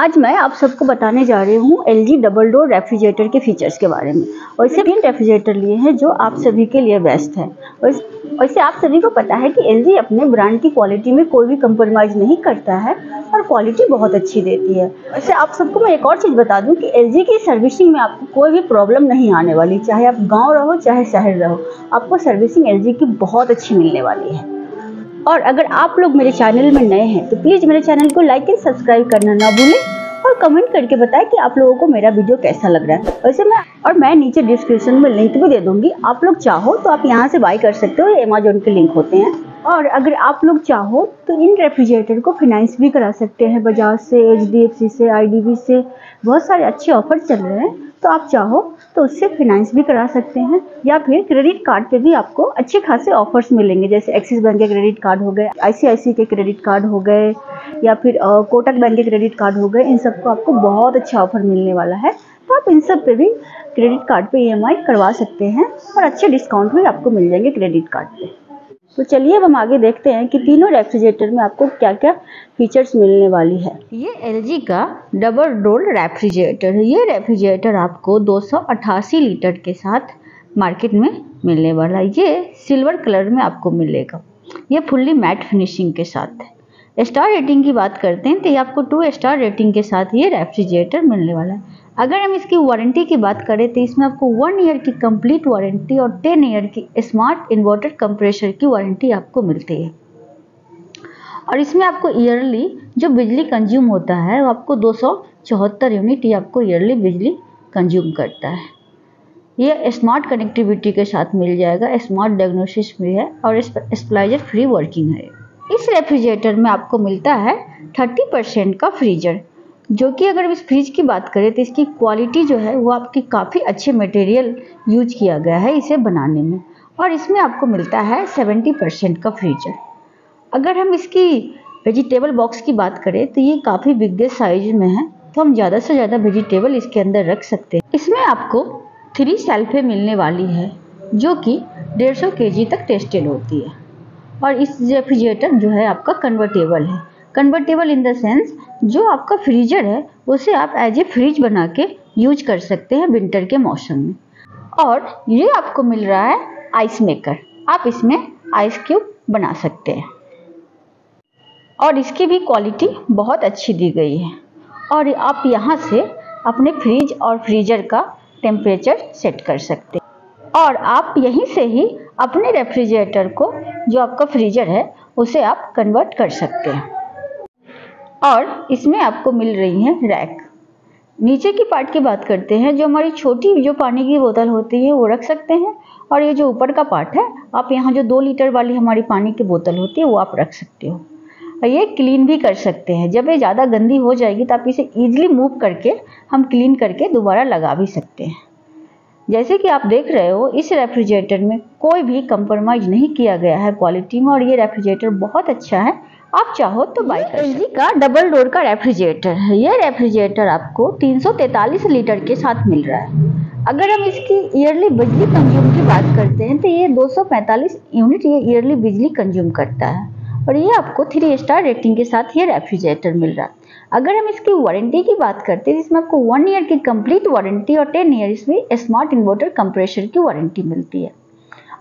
आज मैं आप सबको बताने जा रही हूँ LG डबल डोर रेफ्रिजरेटर के फीचर्स के बारे में। और इससे 3 रेफ्रिजरेटर लिए हैं जो आप सभी के लिए बेस्ट है। और इससे आप सभी को पता है कि LG अपने ब्रांड की क्वालिटी में कोई भी कंप्रोमाइज़ नहीं करता है और क्वालिटी बहुत अच्छी देती है। वैसे आप सबको मैं एक और चीज़ बता दूं कि LG की सर्विसिंग में आपको कोई भी प्रॉब्लम नहीं आने वाली, चाहे आप गाँव रहो चाहे शहर रहो, आपको सर्विसिंग LG की बहुत अच्छी मिलने वाली है। और अगर आप लोग मेरे चैनल में नए हैं तो प्लीज़ मेरे चैनल को लाइक एंड सब्सक्राइब करना ना भूलें और कमेंट करके बताएं कि आप लोगों को मेरा वीडियो कैसा लग रहा है। वैसे मैं नीचे डिस्क्रिप्शन में लिंक भी दे दूंगी, आप लोग चाहो तो आप यहां से बाय कर सकते हो, ये अमेजोन के लिंक होते हैं। और अगर आप लोग चाहो तो इन रेफ्रिजरेटर को फाइनेंस भी करा सकते हैं, बजाज से, HDFC से, IDBI से बहुत सारे अच्छे ऑफर चल रहे हैं, तो आप चाहो तो उससे फाइनेंस भी करा सकते हैं। या फिर क्रेडिट कार्ड पे भी आपको अच्छे खासे ऑफर्स मिलेंगे, जैसे एक्सिस बैंक के क्रेडिट कार्ड हो गए, ICICI के क्रेडिट कार्ड हो गए, या फिर कोटक बैंक के क्रेडिट कार्ड हो गए, इन सब को आपको बहुत अच्छा ऑफर मिलने वाला है। तो आप इन सब पे भी क्रेडिट कार्ड पे EMI करवा सकते हैं और अच्छे डिस्काउंट भी आपको मिल जाएंगे क्रेडिट कार्ड पर। तो चलिए अब हम आगे देखते हैं कि तीनों रेफ्रिजरेटर में आपको क्या क्या फीचर्स मिलने वाली है। ये LG का डबल डोर रेफ्रिजरेटर है। ये रेफ्रिजरेटर आपको 288 लीटर के साथ मार्केट में मिलने वाला है। ये सिल्वर कलर में आपको मिलेगा। ये फुल्ली मैट फिनिशिंग के साथ है। स्टार रेटिंग की बात करते हैं तो ये आपको 2 स्टार रेटिंग के साथ ये रेफ्रिजरेटर मिलने वाला है। अगर हम इसकी वारंटी की बात करें तो इसमें आपको 1 ईयर की कंप्लीट वारंटी और 10 ईयर की स्मार्ट इन्वर्टर कंप्रेसर की वारंटी आपको मिलती है। और इसमें आपको ईयरली जो बिजली कंज्यूम होता है वो आपको 274 यूनिट ही आपको ईयरली बिजली कंज्यूम करता है। ये स्मार्ट कनेक्टिविटी के साथ मिल जाएगा, स्मार्ट डायग्नोसिस भी है और स्प्लाइजर फ्री वर्किंग है। इस रेफ्रिजरेटर में आपको मिलता है 30% का फ्रीजर, जो कि अगर इस फ्रिज की बात करें तो इसकी क्वालिटी जो है वो आपकी काफ़ी अच्छे मटेरियल यूज किया गया है इसे बनाने में। और इसमें आपको मिलता है 70% का फ्रीजर। अगर हम इसकी वेजिटेबल बॉक्स की बात करें तो ये काफ़ी बिगेस्ट साइज में है, तो हम ज़्यादा से ज़्यादा वेजिटेबल इसके अंदर रख सकते हैं। इसमें आपको 3 शेल्फें मिलने वाली है जो कि 150 kg तक टेस्टेड होती है। और इस रेफ्रिजरेटर जो है आपका कन्वर्टेबल है। कन्वर्टेबल इन द सेंस जो आपका फ्रीजर है उसे आप एज ए फ्रिज बना के यूज कर सकते हैं विंटर के मौसम में। और ये आपको मिल रहा है आइस मेकर, आप इसमें आइस क्यूब बना सकते हैं। और इसकी भी क्वालिटी बहुत अच्छी दी गई है। और आप यहाँ से अपने फ्रिज और फ्रीजर का टेम्परेचर सेट कर सकते हैं। और आप यहीं से ही अपने रेफ्रिजरेटर को जो आपका फ्रीजर है उसे आप कन्वर्ट कर सकते हैं। और इसमें आपको मिल रही है रैक। नीचे की पार्ट की बात करते हैं, जो हमारी छोटी जो पानी की बोतल होती है वो रख सकते हैं। और ये जो ऊपर का पार्ट है, आप यहाँ जो 2 लीटर वाली हमारी पानी की बोतल होती है वो आप रख सकते हो। और ये क्लीन भी कर सकते हैं, जब ये ज़्यादा गंदी हो जाएगी तो आप इसे ईजिली मूव करके हम क्लीन करके दोबारा लगा भी सकते हैं। जैसे कि आप देख रहे हो इस रेफ्रिजरेटर में कोई भी कंप्रोमाइज़ नहीं किया गया है क्वालिटी में, और ये रेफ्रिजरेटर बहुत अच्छा है, आप चाहो तो बाय कर सकते हैं। LG का डबल डोर का रेफ्रिजरेटर है। ये रेफ्रिजरेटर आपको 343 लीटर के साथ मिल रहा है। अगर हम इसकी ईयरली बिजली कंज्यूम की बात करते हैं तो ये 245 यूनिट ये ईयरली बिजली कंज्यूम करता है। और ये आपको 3 स्टार रेटिंग के साथ ये रेफ्रिजरेटर मिल रहा है। अगर हम इसकी वारंटी की बात करते हैं, इसमें आपको 1 ईयर की कंप्लीट वारंटी और 10 ईयर इसमें स्मार्ट इन्वर्टर कंप्रेसर की वारंटी मिलती है।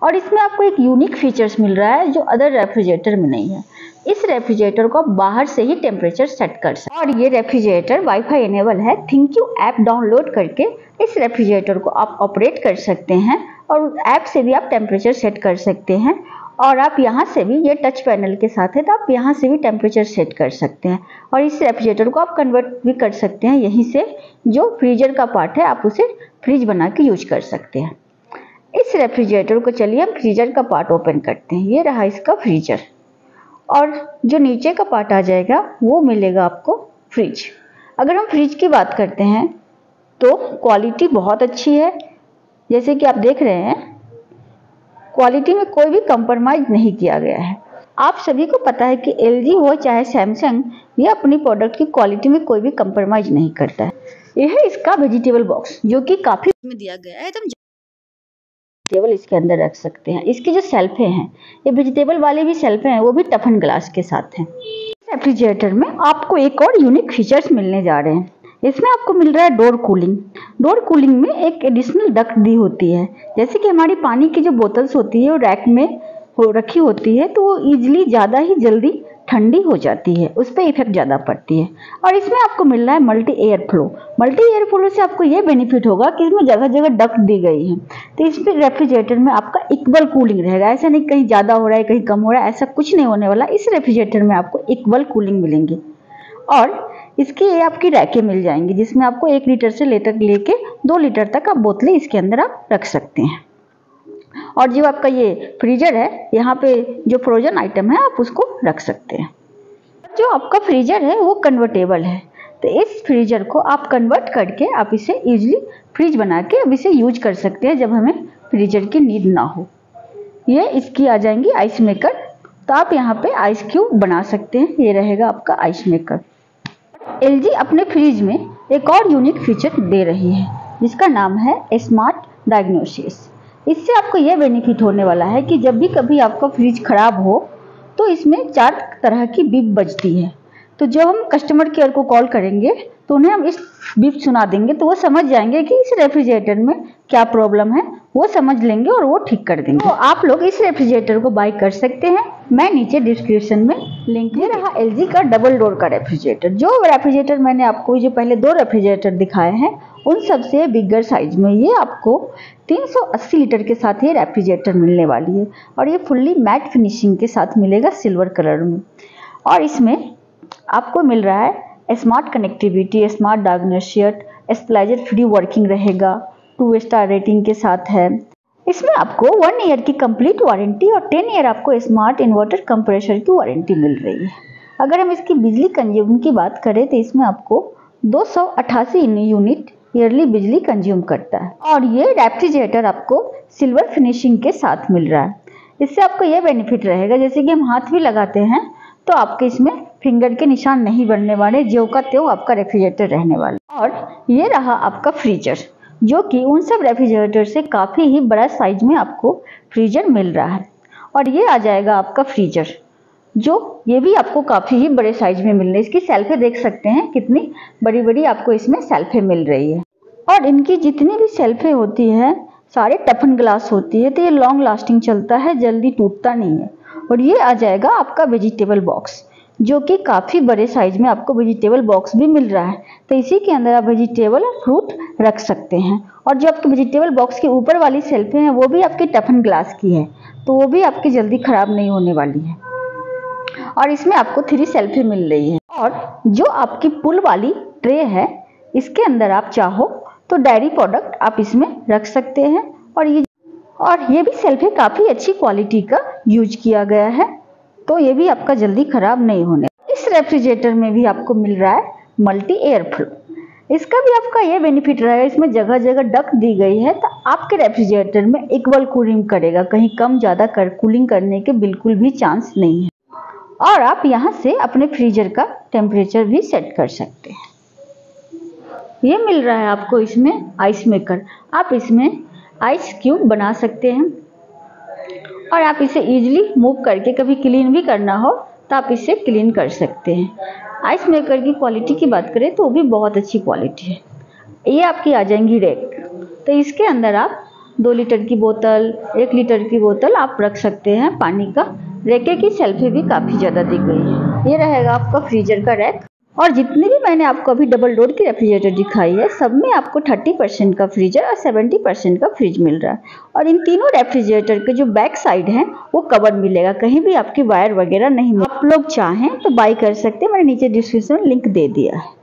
और इसमें आपको एक यूनिक फीचर्स मिल रहा है जो अदर रेफ्रिजरेटर में नहीं है। इस रेफ्रिजरेटर को आप बाहर से ही टेम्परेचर सेट कर सकते हैं। और ये रेफ्रिजरेटर वाईफाई इनेबल है। ThinkU ऐप डाउनलोड करके इस रेफ्रिजरेटर को आप ऑपरेट कर सकते हैं और ऐप से भी आप टेम्परेचर सेट कर सकते हैं। और आप यहाँ से भी, ये टच पैनल के साथ है तो आप यहाँ से भी टेम्परेचर सेट कर सकते हैं। और इस रेफ्रिजरेटर को आप कन्वर्ट भी कर सकते हैं, यहीं से जो फ्रीजर का पार्ट है आप उसे फ्रिज बना के यूज कर सकते हैं। इस रेफ्रिजरेटर को चलिए हम फ्रीजर का पार्ट ओपन करते हैं। ये रहा इसका फ्रीजर, और जो नीचे का पार्ट आ जाएगा वो मिलेगा आपको फ्रिज। अगर हम फ्रिज की बात करते हैं तो क्वालिटी बहुत अच्छी है, जैसे कि आप देख रहे हैं क्वालिटी में कोई भी कंप्रोमाइज़ नहीं किया गया है। आप सभी को पता है कि LG हो चाहे सैमसंग, ये अपनी प्रोडक्ट की क्वालिटी में कोई भी कंप्रोमाइज़ नहीं करता है। यह है इसका वेजिटेबल बॉक्स जो कि काफ़ी में दिया गया है, तो वेजिटेबल इसके अंदर रख सकते हैं। इसकी जो शेल्फें हैं, ये वेजिटेबल वाली भी शेल्फें हैं, वो भी टफन ग्लास के साथ हैं। रेफ्रिजरेटर में आपको एक और यूनिक फीचर्स मिलने जा रहे हैं। इसमें आपको मिल रहा है डोर कूलिंग। डोर कूलिंग में एक एडिशनल डक्ट दी होती है, जैसे कि हमारी पानी की जो बोतल्स होती है वो रैक में रखी होती है तो वो ईजिली ज़्यादा ही जल्दी ठंडी हो जाती है, उस पर इफेक्ट ज़्यादा पड़ती है। और इसमें आपको मिल रहा है multi air flow. Multi air flow से आपको ये बेनिफिट होगा कि इसमें जगह जगह डक्ट दी गई है तो इसमें रेफ्रिजरेटर में आपका इक्वल कूलिंग रहेगा। ऐसा नहीं कहीं ज़्यादा हो रहा है कहीं कम हो रहा है, ऐसा कुछ नहीं होने वाला। इस रेफ्रिजरेटर में आपको इक्वल कूलिंग मिलेंगी और इसकी ये आपकी रैकें मिल जाएंगी जिसमें आपको 1 लीटर से लेके 2 लीटर तक आप बोतलें इसके अंदर आप रख सकते हैं। और जो आपका ये फ्रीजर है यहाँ पे जो फ्रोजन आइटम है आप उसको रख सकते हैं। जो आपका फ्रीजर है वो कन्वर्टेबल है तो इस फ्रीजर को आप कन्वर्ट करके आप इसे ईजिली फ्रिज बना के अब इसे यूज कर सकते हैं जब हमें फ्रीजर की नीड ना हो। ये इसकी आ जाएंगी आइस मेकर, तो आप यहाँ पे आइस क्यूब बना सकते हैं। ये रहेगा आपका आइस मेकर। LG अपने फ्रिज में एक और यूनिक फीचर दे रही है जिसका नाम है स्मार्ट डायग्नोसिस। इससे आपको यह बेनिफिट होने वाला है कि जब भी कभी आपका फ्रिज खराब हो तो इसमें 4 तरह की बीप बजती है, तो जब हम कस्टमर केयर को कॉल करेंगे तो उन्हें हम इस बीप सुना देंगे तो वो समझ जाएंगे कि इस रेफ्रिजरेटर में क्या प्रॉब्लम है, वो समझ लेंगे और वो ठीक कर देंगे। तो आप लोग इस रेफ्रिजरेटर को बाय कर सकते हैं। मैं नीचे डिस्क्रिप्शन में लिंक दे रहा। LG का डबल डोर का रेफ्रिजरेटर, जो रेफ्रिजरेटर मैंने आपको जो पहले 2 रेफ्रिजरेटर दिखाए हैं उन सबसे बिगर साइज में ये आपको 380 लीटर के साथ ये रेफ्रिजरेटर मिलने वाली है और ये फुल्ली मैट फिनिशिंग के साथ मिलेगा सिल्वर कलर में। और इसमें आपको मिल रहा है स्मार्ट कनेक्टिविटी, स्मार्ट डायग्नोसिस, स्प्लैशर फ्री वर्किंग रहेगा, 2 स्टार रेटिंग के साथ है। इसमें आपको 1 ईयर की कंप्लीट वारंटी और 10 ईयर आपको स्मार्ट इन्वर्टर कंप्रेसर की वारंटी मिल रही है। अगर हम इसकी बिजली कंज्यूम की बात करें तो इसमें आपको 288 यूनिट ईयरली बिजली कंज्यूम करता है। और ये रेफ्रिजरेटर आपको सिल्वर फिनिशिंग के साथ मिल रहा है। इससे आपको ये बेनिफिट रहेगा जैसे कि हम हाथ भी लगाते हैं तो आपके इसमें फिंगर के निशान नहीं बनने वाले, ज्यों का त्यों आपका रेफ्रिजरेटर रहने वाला। और ये रहा आपका फ्रीजर, जो कि उन सब रेफ्रिजरेटर से काफ़ी ही बड़ा साइज में आपको फ्रीजर मिल रहा है। और ये आ जाएगा आपका फ्रीजर, जो ये भी आपको काफ़ी ही बड़े साइज में मिल रही है। इसकी सेल्फें देख सकते हैं कितनी बड़ी बड़ी आपको इसमें सेल्फें मिल रही है। और इनकी जितनी भी सेल्फें होती है सारे टफन ग्लास होती है तो ये लॉन्ग लास्टिंग चलता है, जल्दी टूटता नहीं है। और ये आ जाएगा आपका वेजिटेबल बॉक्स, जो कि काफ़ी बड़े साइज में आपको वेजिटेबल बॉक्स भी मिल रहा है तो इसी के अंदर आप वेजिटेबल और फ्रूट रख सकते हैं। और जो आपके वेजिटेबल बॉक्स के ऊपर वाली शेल्फें हैं वो भी आपकी टफन ग्लास की है तो वो भी आपकी जल्दी ख़राब नहीं होने वाली है। और इसमें आपको 3 शेल्फें मिल रही है। और जो आपकी पुल वाली ट्रे है इसके अंदर आप चाहो तो डायरी प्रोडक्ट आप इसमें रख सकते हैं। और ये भी शेल्फें काफ़ी अच्छी क्वालिटी का यूज किया गया है तो ये भी आपका जल्दी ख़राब नहीं होने। इस रेफ्रिजरेटर में भी आपको मिल रहा है मल्टी एयर फ्लो। इसका भी आपका ये बेनिफिट रहेगा, इसमें जगह जगह डक्ट दी गई है तो आपके रेफ्रिजरेटर में इक्वल कूलिंग करेगा, कहीं कम ज़्यादा कूलिंग करने के बिल्कुल भी चांस नहीं है। और आप यहाँ से अपने फ्रीजर का टेम्परेचर भी सेट कर सकते हैं। ये मिल रहा है आपको इसमें आइस मेकर, आप इसमें आइस क्यूब बना सकते हैं और आप इसे ईजिली मूव करके कभी क्लीन भी करना हो तो आप इसे क्लीन कर सकते हैं। आइस मेकर की क्वालिटी की बात करें तो वो भी बहुत अच्छी क्वालिटी है। ये आपकी आ जाएंगी रैक, तो इसके अंदर आप 2 लीटर की बोतल, 1 लीटर की बोतल आप रख सकते हैं पानी का। रैके की शेल्फें भी काफ़ी ज़्यादा दी गई है। ये रहेगा आपका फ्रीजर का रैक। और जितने भी मैंने आपको अभी डबल डोर की रेफ्रिजरेटर दिखाई है सब में आपको 30% का फ्रीजर और 70% का फ्रिज मिल रहा है। और इन तीनों रेफ्रिजरेटर के जो बैक साइड है वो कवर मिलेगा, कहीं भी आपकी वायर वगैरह नहीं मिलेगा। आप लोग चाहें तो बाय कर सकते हैं, मैंने नीचे डिस्क्रिप्शन में लिंक दे दिया है।